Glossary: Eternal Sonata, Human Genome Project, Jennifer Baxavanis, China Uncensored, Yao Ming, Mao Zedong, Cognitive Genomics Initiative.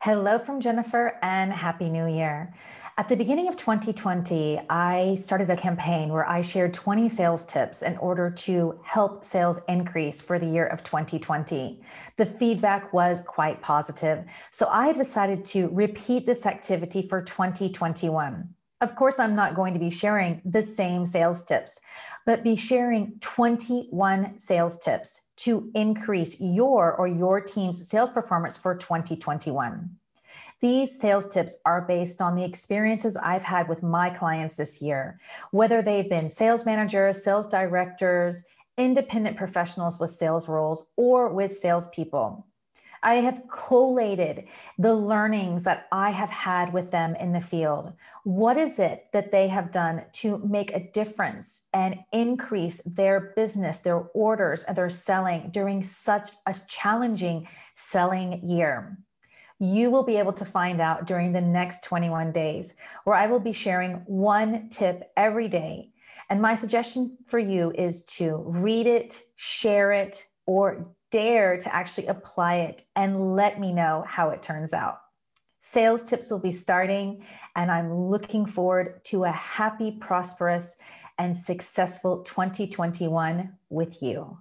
Hello from Jennifer and Happy New Year. At the beginning of 2020, I started a campaign where I shared 20 sales tips in order to help sales increase for the year of 2020. The feedback was quite positive, so I decided to repeat this activity for 2021. Of course, I'm not going to be sharing the same sales tips, but be sharing 21 sales tips to increase your or your team's sales performance for 2021. These sales tips are based on the experiences I've had with my clients this year, whether they've been sales managers, sales directors, independent professionals with sales roles, or with salespeople. I have collated the learnings that I have had with them in the field. What is it that they have done to make a difference and increase their business, their orders, and their selling during such a challenging selling year? You will be able to find out during the next 21 days, where I will be sharing one tip every day. And my suggestion for you is to read it, share it, or dare to actually apply it and let me know how it turns out. Sales tips will be starting, and I'm looking forward to a happy, prosperous, and successful 2021 with you.